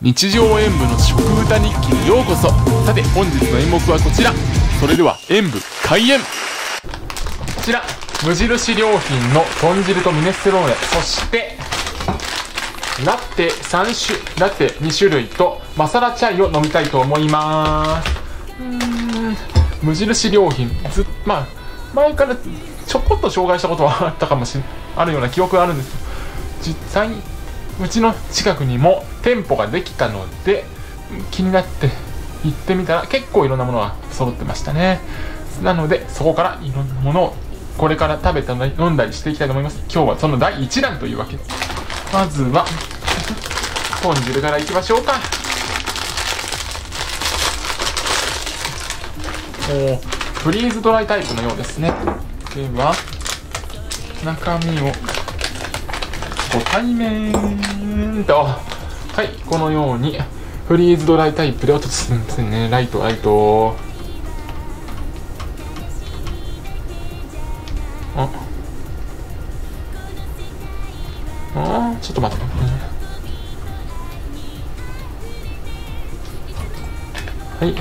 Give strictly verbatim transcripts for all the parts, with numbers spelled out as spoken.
日常演舞の食歌日記にようこそ。さて本日の演目はこちら。それでは演舞開演。こちら無印良品の豚汁とミネストローネ、そしてラテさん種ラテに種類とマサラチャイを飲みたいと思います。うーん、無印良品ず、まあ、前からちょこっと紹介したことはあったかもしれない、あるような記憶があるんですけど、実際うちの近くにも店舗ができたので気になって行ってみたら結構いろんなものが揃ってましたね。なのでそこからいろんなものをこれから食べたり飲んだりしていきたいと思います。今日はそのだいいち弾というわけです。まずは豚汁からいきましょうか。おフリーズドライタイプのようですね。では中身をご対面と、はい、このようにフリーズドライタイプで、おとすみませんね、ライトライト、ああちょっと待って、はい、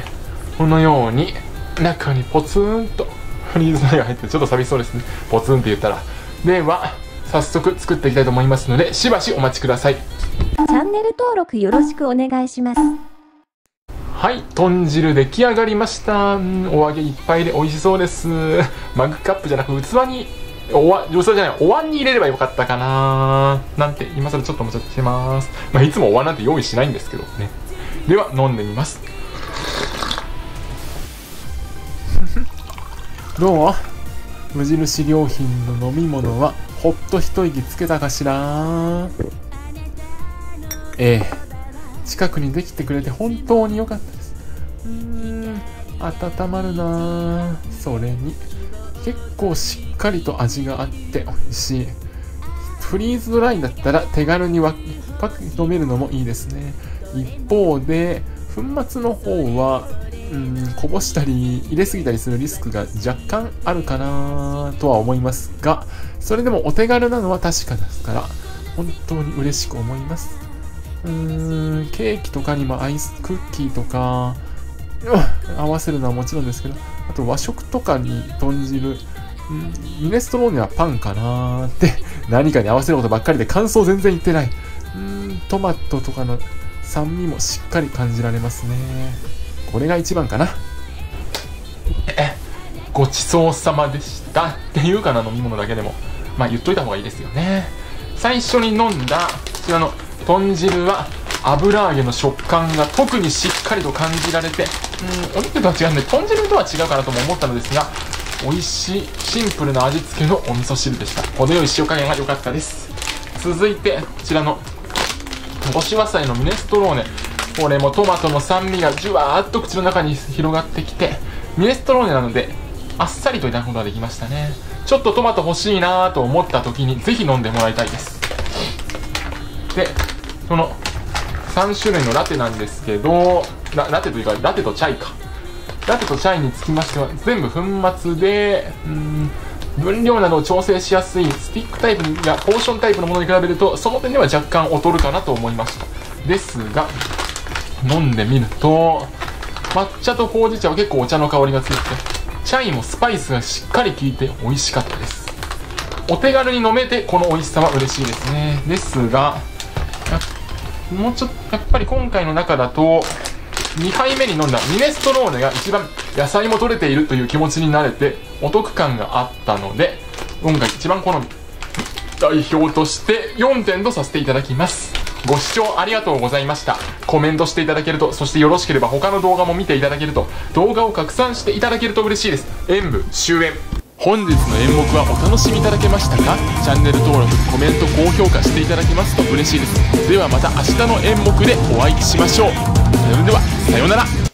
このように中にポツンとフリーズドライが入って、ちょっと寂しそうですね、ポツンって言ったら。では早速作っていきたいと思いますので、しばしお待ちください。チャンネル登録よろしくお願いします。はい、豚汁出来上がりました。お揚げいっぱいで美味しそうです。マグカップじゃなく器に、おわ器じゃない、お椀に入れればよかったかななんて今更ちょっともちょっとしてます。まあ、いつもお椀なんて用意しないんですけどね。では飲んでみます。どう？無印良品の飲み物はほっと一息つけたかしら。ええ、近くにできてくれて本当に良かったです。うーん、温まるな。それに結構しっかりと味があって美味しい。フリーズドライだったら手軽にわパッと飲めるのもいいですね。一方で粉末の方はうん、こぼしたり入れすぎたりするリスクが若干あるかなとは思いますが、それでもお手軽なのは確かですから本当に嬉しく思います。うーん、ケーキとかにもアイスクッキーとか、うん、合わせるのはもちろんですけど、あと和食とかに豚汁、うん、ミネストローネはパンかなって、何かに合わせることばっかりで感想全然言ってない。うん、トマトとかの酸味もしっかり感じられますね。これが一番かな。え、ごちそうさまでしたっていうかな、飲み物だけでもまあ言っといた方がいいですよね。最初に飲んだこちらの豚汁は油揚げの食感が特にしっかりと感じられて、うん、お肉とは違うんで豚汁とは違うかなとも思ったのですが、美味しいシンプルな味付けのお味噌汁でした。程よい塩加減が良かったです。続いてこちらの干し野菜のミネストローネ、これもトマトの酸味がじゅわーっと口の中に広がってきて、ミネストローネなのであっさりといただくことができましたね。ちょっとトマト欲しいなーと思った時にぜひ飲んでもらいたいです。でこのさん種類のラテなんですけど、 ラ, ラテというかラテとチャイかラテとチャイにつきましては全部粉末で、うーん、分量などを調整しやすいスティックタイプやポーションタイプのものに比べるとその点では若干劣るかなと思いました。ですが飲んでみると抹茶とほうじ茶は結構お茶の香りがついて、チャイもスパイスがしっかり効いて美味しかったです。お手軽に飲めてこの美味しさは嬉しいですね。ですがもうちょっとやっぱり今回の中だとにはいめに飲んだミネストローネが一番野菜も取れているという気持ちになれてお得感があったので、今回一番好み代表としてよんてんとさせていただきます。ご視聴ありがとうございました。コメントしていただけると、そしてよろしければ他の動画も見ていただけると、動画を拡散していただけると嬉しいです。演舞終演。本日の演目はお楽しみいただけましたか？チャンネル登録、コメント、高評価していただけますと嬉しいです。ではまた明日の演目でお会いしましょう。それではさようなら。